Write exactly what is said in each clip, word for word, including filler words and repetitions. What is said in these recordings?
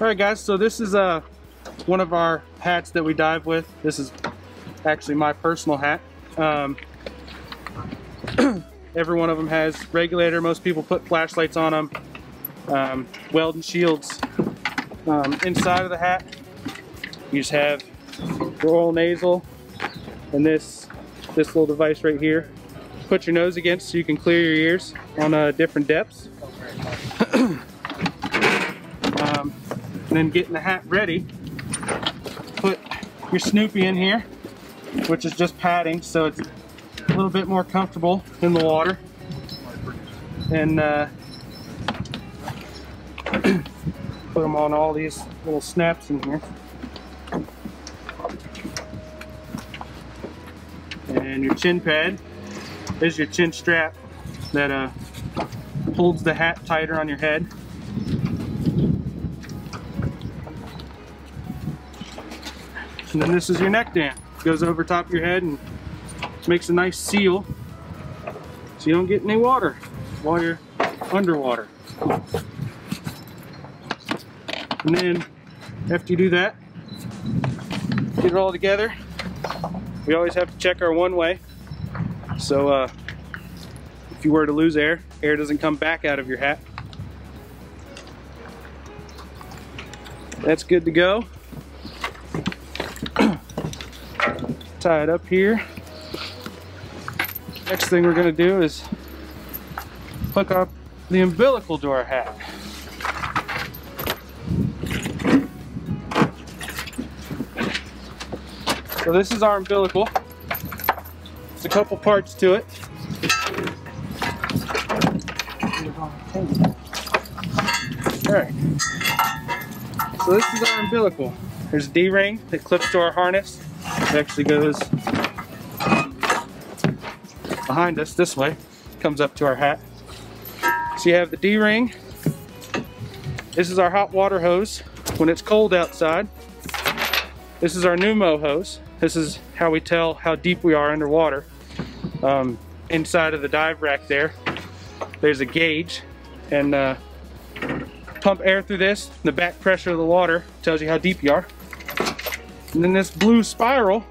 Alright guys, so this is uh, one of our hats that we dive with. This is actually my personal hat. Um, every one of them has regulator. Most people put flashlights on them, um, weld and shields. Um, inside of the hat, you just have royal nasal and this, this little device right here. Put your nose against so you can clear your ears on uh, different depths. And then getting the hat ready, put your Snoopy in here, which is just padding, so it's a little bit more comfortable in the water. And uh, put them on all these little snaps in here. And your chin pad is your chin strap that uh, holds the hat tighter on your head. And then this is your neckband. It goes over top of your head and makes a nice seal so you don't get any water while you're underwater. And then after you do that, get it all together. We always have to check our one-way. So uh, if you were to lose air, air doesn't come back out of your hat. That's good to go. Tie it up here. Next thing we're going to do is hook up the umbilical to our hat. So this is our umbilical. There's a couple parts to it. Alright. So this is our umbilical. There's a D-ring that clips to our harness. It actually goes behind us this way, comes up to our hat. So you have the D-ring. This is our hot water hose when it's cold outside. This is our pneumo hose. This is how we tell how deep we are underwater. Um, inside of the dive rack there, there's a gauge, and uh, pump air through this. The back pressure of the water tells you how deep you are. And then this blue spiral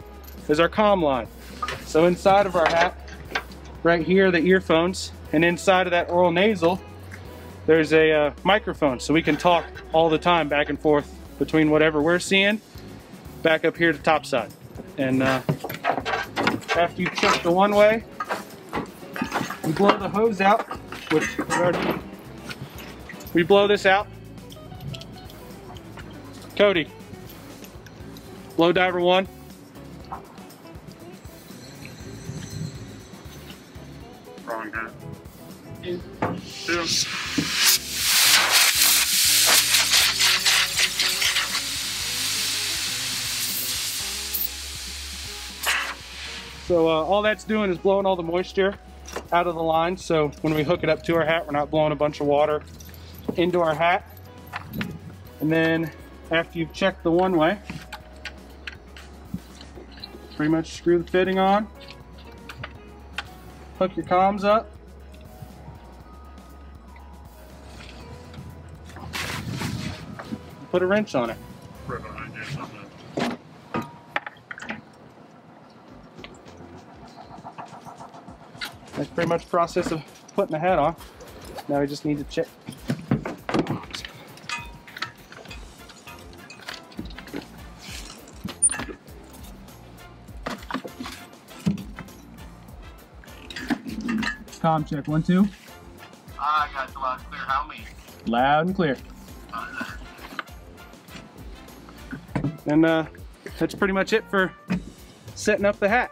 is our comm line. So inside of our hat, right here are the earphones, and inside of that oral nasal, there's a uh, microphone, so we can talk all the time back and forth between whatever we're seeing, back up here to topside. And uh, after you check the one way, you blow the hose out, which we blow this out. Cody. Low diver one. Wrong hat. Two. Two. So uh, all that's doing is blowing all the moisture out of the line. So when we hook it up to our hat, we're not blowing a bunch of water into our hat. And then after you've checked the one way, pretty much screw the fitting on, hook your comms up, put a wrench on it. Right behind Jasmine. That's pretty much the process of putting the hat on. Now we just need to check. Comm check, one, two. Ah, uh, guys, loud and clear. How many? Loud and clear. And uh, that's pretty much it for setting up the hat.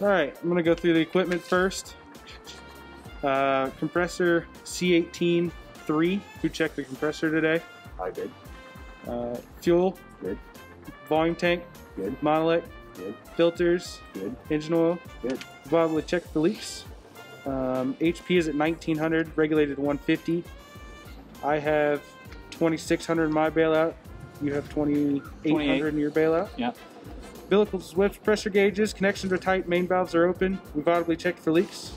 Alright, I'm going to go through the equipment first. Uh, compressor C eighteen three. Who checked the compressor today? I did. Uh, fuel? Good. Volume tank? Good. Monolec? Good. Filters? Good. Engine oil? Good. Probably checked the leaks. Um, H P is at nineteen hundred, regulated one fifty. I have twenty-six hundred in my bailout. You have twenty-eight hundred in your bailout. Yeah. Vehicle's width pressure gauges, connections are tight, main valves are open. We've audibly checked for leaks.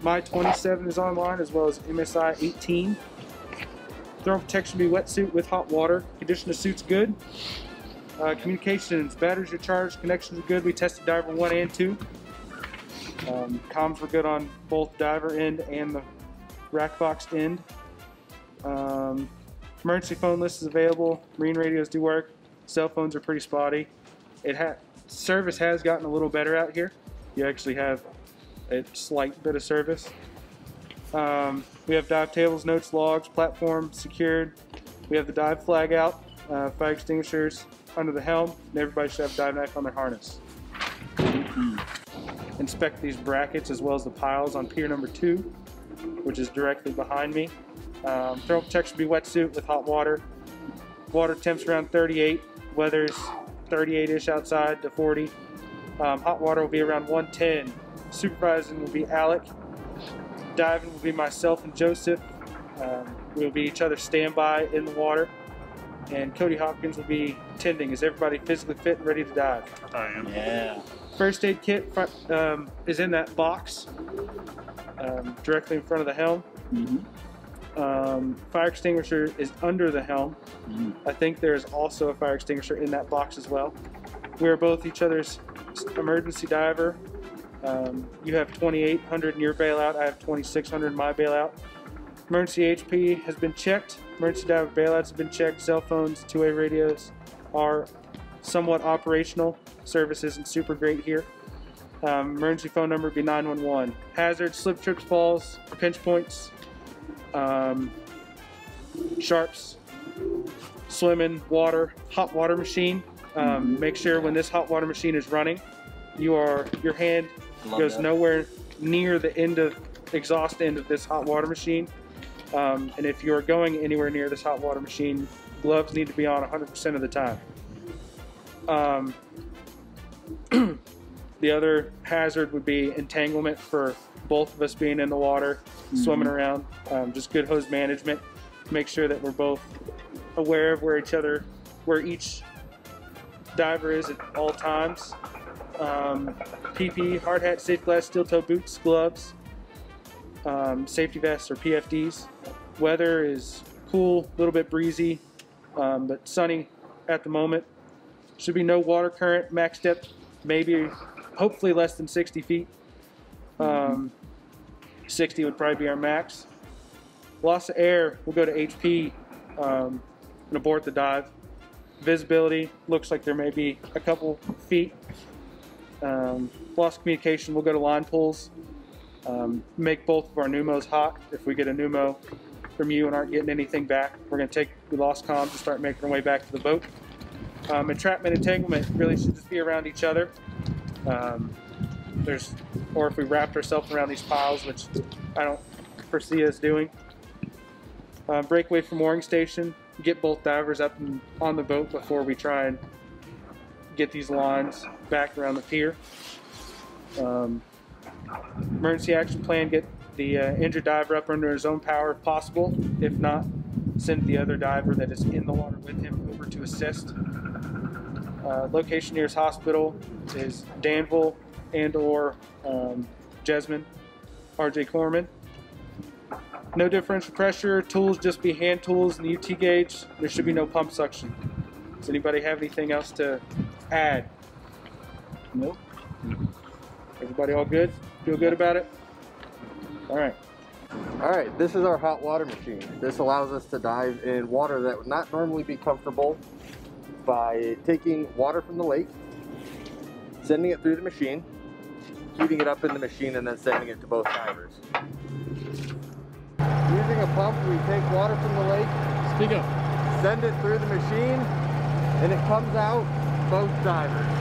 My twenty-seven is online, as well as M S I eighteen. Thermal protection be wetsuit with hot water. Condition of suit's good. Uh, communications, batteries are charged, connections are good. We tested diver one and two. Um, comms were good on both diver end and the rack box end. Um, emergency phone list is available. Marine radios do work. Cell phones are pretty spotty. It ha service has gotten a little better out here. You actually have a slight bit of service. Um, we have dive tables, notes, logs, platform secured. We have the dive flag out, uh, fire extinguishers under the helm, and everybody should have a dive knife on their harness. Inspect these brackets as well as the piles on pier number two, which is directly behind me. Um, thermal protection be wetsuit with hot water. Water temps around thirty-eight, weather's thirty-eight-ish outside to forty. Um, hot water will be around one ten. Supervising will be Alec. Diving will be myself and Joseph. Um, we'll be each other's standby in the water. And Cody Hopkins will be tending. Is everybody physically fit and ready to dive? I am. Yeah. First aid kit um, is in that box um, directly in front of the helm. Mm-hmm. um, fire extinguisher is under the helm. I think there is also a fire extinguisher in that box as well. We are both each other's emergency diver. Um, you have twenty-eight hundred in your bailout. I have twenty-six hundred in my bailout. Emergency H P has been checked. Emergency diver bailouts have been checked. Cell phones, two-way radios are somewhat operational. Service isn't super great here. Um, emergency phone number would be nine one one. Hazards, slip, trips, falls, pinch points, um, sharps. Swimming, water, hot water machine. Um, make sure when this hot water machine is running, you are your hand goes that. nowhere near the end of exhaust end of this hot water machine. Um, and if you are going anywhere near this hot water machine, gloves need to be on one hundred percent of the time. Um, the other hazard would be entanglement for both of us being in the water, mm-hmm. swimming around. Um, just good hose management. Make sure that we're both aware of where each other, where each diver is at all times. Um, P P E, hard hat, safe glass, steel toe boots, gloves, um, safety vests or P F Ds. Weather is cool, a little bit breezy, um, but sunny at the moment. Should be no water current, max depth, maybe, hopefully less than sixty feet. Um, sixty would probably be our max. Loss of air, we'll go to H P. Um, and abort the dive. Visibility looks like there may be a couple feet. Um, lost communication, we'll go to line pulls. Um, make both of our pneumos hot. If we get a pneumo from you and aren't getting anything back, we're going to take the lost comms and start making our way back to the boat. Um, entrapment and entanglement really should just be around each other. Um, there's, or if we wrapped ourselves around these piles, which I don't foresee us doing. Uh, break away from mooring station, get both divers up and on the boat before we try and get these lines back around the pier. Um, emergency action plan, get the uh, injured diver up under his own power if possible. If not, send the other diver that is in the water with him over to assist. Uh, location nearest hospital is Danville and or um, Jasmine, R J Corman. No differential pressure, tools just be hand tools in the U T gauge. There should be no pump suction. Does anybody have anything else to add? Nope. Everybody all good? Feel good about it? All right. All right, this is our hot water machine. This allows us to dive in water that would not normally be comfortable by taking water from the lake, sending it through the machine, heating it up in the machine, and then sending it to both divers. Using a pump, we take water from the lake, Speak up. send it through the machine, and it comes out both divers.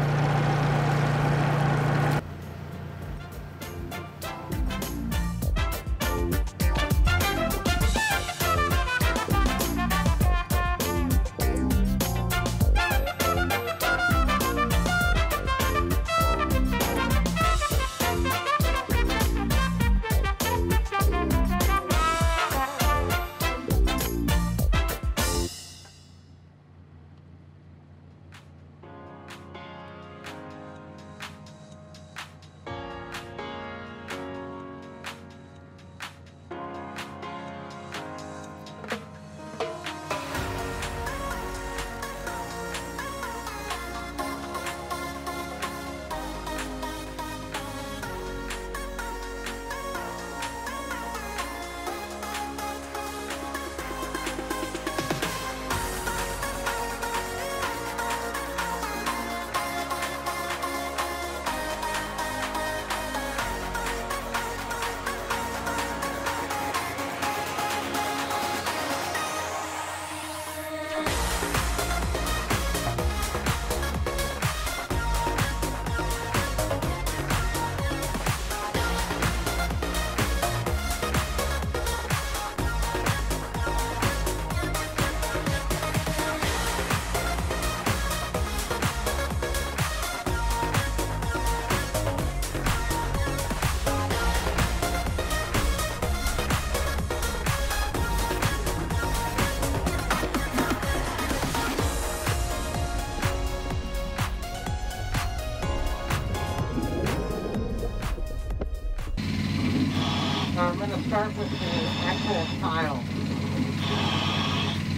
Start with the actual tile,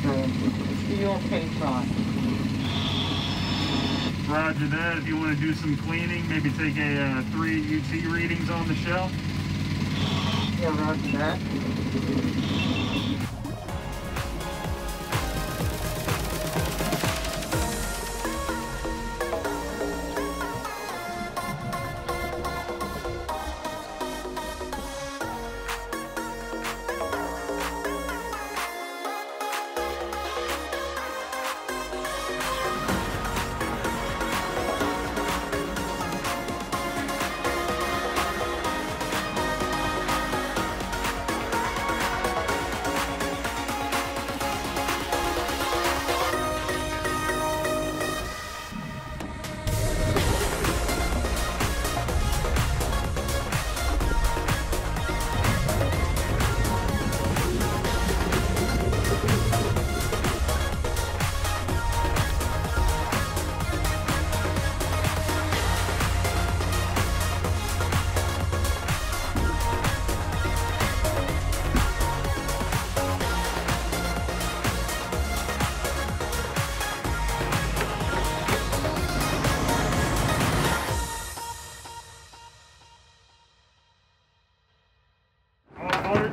the steel case rod. Roger that. If you want to do some cleaning, maybe take a uh, three U T readings on the shelf. Yeah, roger that.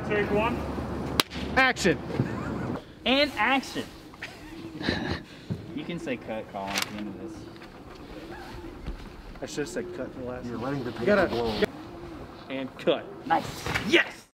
Take one. Action. And action. You can say cut, Colin, at the end of this. I should have said cut in the last one. You're letting the paper blow. and cut. Nice. Yes.